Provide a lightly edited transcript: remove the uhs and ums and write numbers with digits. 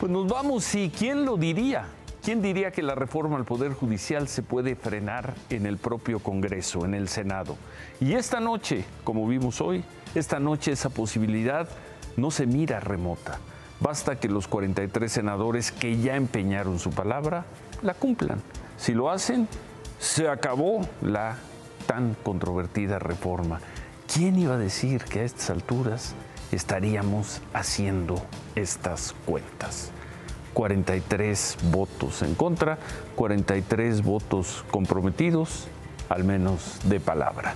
Pues nos vamos, y ¿quién lo diría? ¿Quién diría que la reforma al Poder Judicial se puede frenar en el propio Congreso, en el Senado? Y esta noche, como vimos hoy, esta noche esa posibilidad no se mira remota. Basta que los 43 senadores que ya empeñaron su palabra la cumplan. Si lo hacen, se acabó la tan controvertida reforma. ¿Quién iba a decir que a estas alturas estaríamos haciendo estas cuentas? 43 votos en contra, 43 votos comprometidos, al menos de palabra.